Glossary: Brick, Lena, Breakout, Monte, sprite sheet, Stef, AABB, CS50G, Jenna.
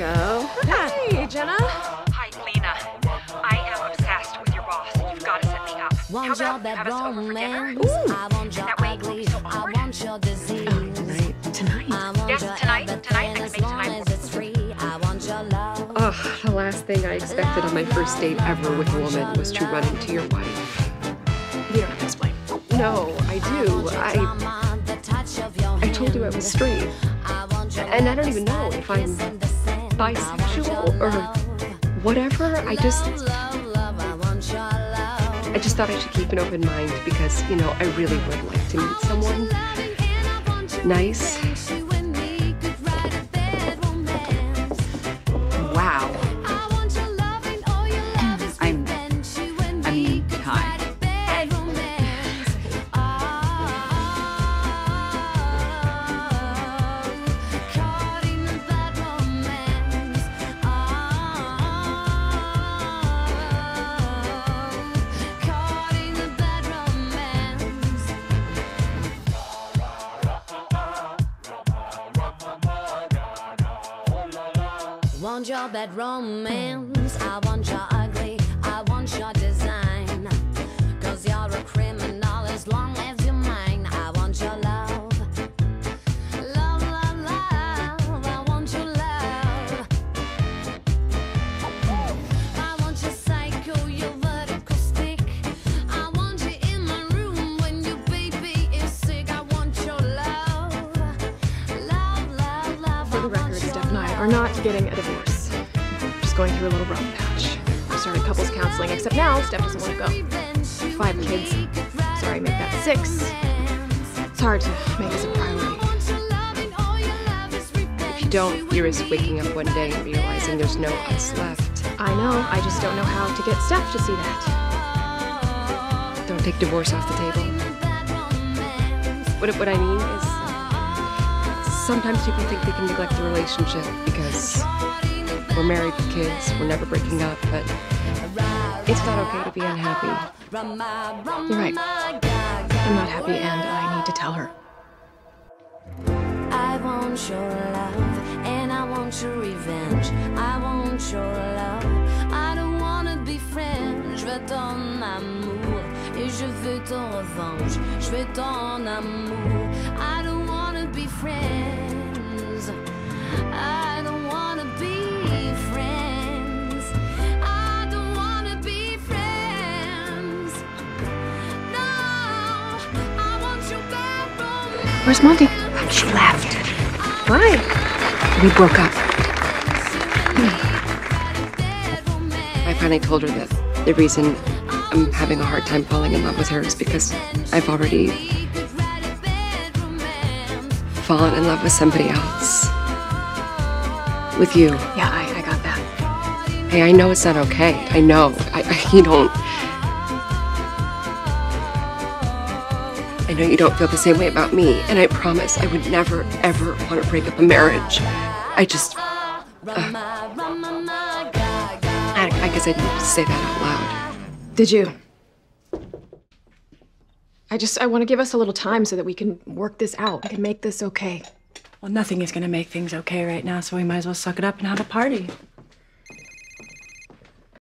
go. Hey, Jenna. Hi, Lena. I am obsessed with your boss. You've got to set me up. How about you have us over for dinner? Ooh. And that way it won't be so awkward. Oh, tonight. Yes, tonight. I can make tonight work. Ugh, the last thing I expected on my first date ever with a woman was to run into your wife. You don't have to explain. No, I do. I told you I was straight. And I don't even know if I'm bisexual or whatever. I just thought I should keep an open mind because, you know, I really would like to meet someone nice. Wow. I mean, hi. I want your bad romance, I want your ugly, I want your design, cause you're a criminal as long as you're mine. I want your love, love, love, love, I want your love. I want your psycho, your vertical stick, I want you in my room when your baby is sick. I want your love, love, love, love. For the record, Stef and I are not getting a divorce. Going through a little rough patch. We started couples counseling, except now Stef doesn't want to go. 5 kids. Sorry, make that 6. It's hard to make this a priority. If you don't, you're just waking up one day and realizing there's no us left. I know, I just don't know how to get Stef to see that. Don't take divorce off the table. What I mean is, sometimes people think they can neglect the relationship because we're married with kids, we're never breaking up, but it's not okay to be unhappy. You're right. I'm not happy and I need to tell her. I want your love and I want your revenge. I want your love. I don't want to be friends. Je veux ton amour et je veux ton revanche. Je veux ton amour. I don't want to be friends. I don't want to be Where's Monte? She left. Why? We broke up. I finally told her that the reason I'm having a hard time falling in love with her is because I've already fallen in love with somebody else. With you. Yeah, I got that. Hey, I know it's not okay. I know. I know you don't feel the same way about me, and I promise I would never, ever want to break up a marriage. I just... I guess I didn't say that out loud. Did you? I want to give us a little time so that we can work this out. We can make this okay. Well, nothing is going to make things okay right now, so we might as well suck it up and have a party.